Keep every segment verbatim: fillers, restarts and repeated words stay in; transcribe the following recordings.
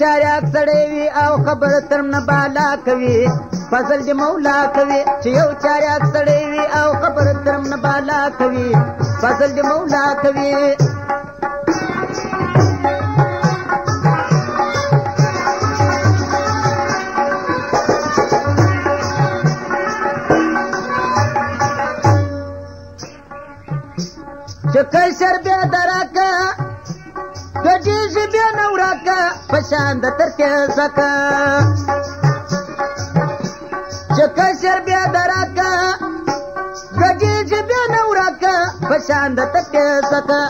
چاريات سړوي او خبر ترم نه بالا کوي فضل دې مولا کوي چې یو چاريات سړوي او خبر ترم نه بالا کوي فضل دې مولا کوي چکه سر به درکا گډیز به نوراکا پسند ترکه زکا چکه سر به درکا گډیز به نوراکا پسند ترکه زکا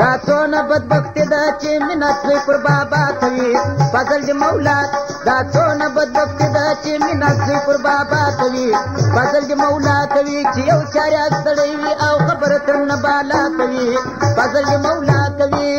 دا څونه بدبختی ده چې مینا سوی پر بابا کوي فضل دې مولا دا څونه بدبختی ده چې مینا سوی پر بابا کوي فضل دې مولا کوي چې یو چاریا ستړی وي او خبره تر نه بالا کوي فضل دې مولا کوي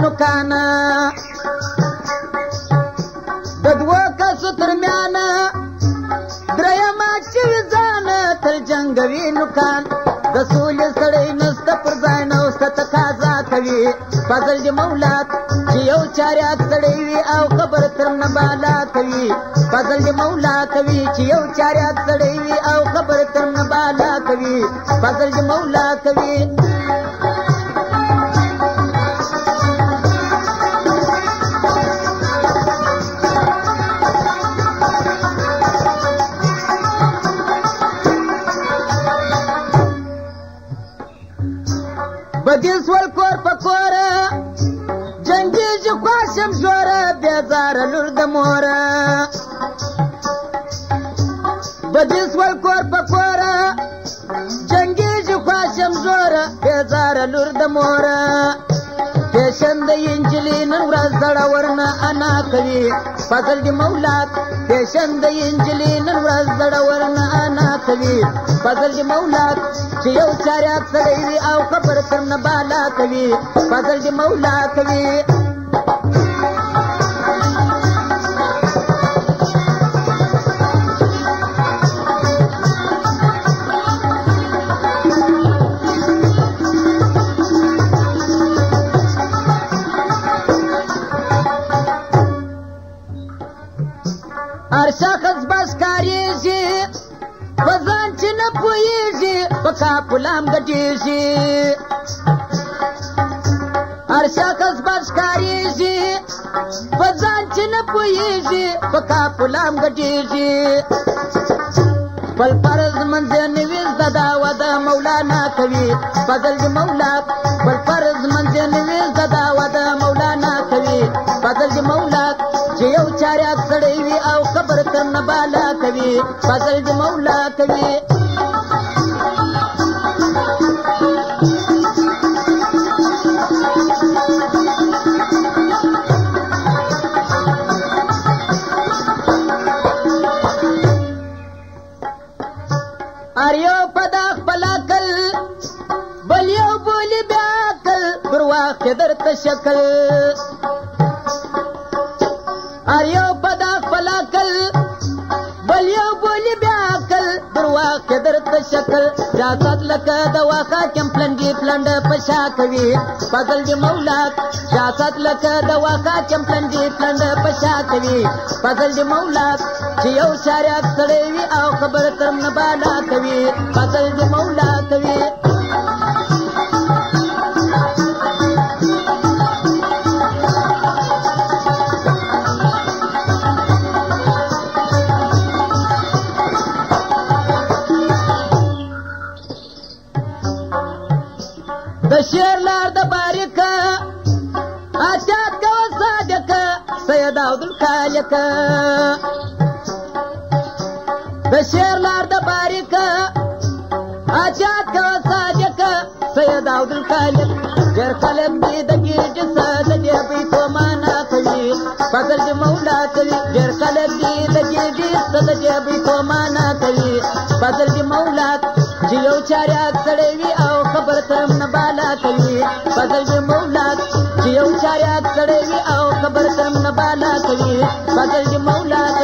نو کانا د دوه کسو ترمیانه درېیمه شوي ځانه تل جنګوي نو کان د سولې سړی نسته پر ځای نه اوسته تقاضا کوي فضل دې مولا چې یو چاریات سړی وي او قبر تر نه بالا کوي فضل دې مولا کوي چې یو چاریات سړی وي او قبر تر نه بالا کوي فضل دې مولا کوي بدیس ول کور پکوره جنگی جواشم زوره بیزار لور د موره بدیس ول کور پکوره جنگی جواشم زوره بیزار لور د موره پیشند انجلی نن ورځ زړه ورنه انا کوي فضل دی مولا پیشند انجلی نن ورځ زړه ورنه انا کوي فضل دی مولا چې یو چاریا سړی او خبر تر نه بالا کوي فضل دی مولا کوي غلام گډیږي هر شخص بس کاریږي په ځان چې نه پوهیږي په کا غلام گډیږي بل فرض منځ نه ویز ددا ودا مولانا کوي فضل دې مولا بل فرض منځ نه ویز ددا ودا مولانا کوي فضل دې مولا چې یو چاریا سړی وي او خبر تر نه بالا کوي فضل دې مولا کوي درته شکل اریو پدا فلاکل بل یو بولی بیا عقل درواقع درته شکل جاکات لکه د واخه کم پلنډي پلنډ پشا کوي فضل دې مولا جاکات لکه د واخه کم پلنډي پلنډ پشا کوي فضل دې مولا چې یو شریعت سړی وي او خبر ترم نه بالا کوي فضل دې مولا کوي د شیر لار د باریکا آزاد کا ساجکا سید عبدالخالق ګر قلم دې د ګیج ساز دې په کومانا کوي فضل دې مولا کوي ګر قلم دې د ګیج ساز دې په کومانا کوي فضل دې مولا جیو چاریا سڑیوی او خبر تم نبالا کوي بدل دی مولا جیو چاریا سڑیوی او خبر تم نبالا کوي بدل دی مولا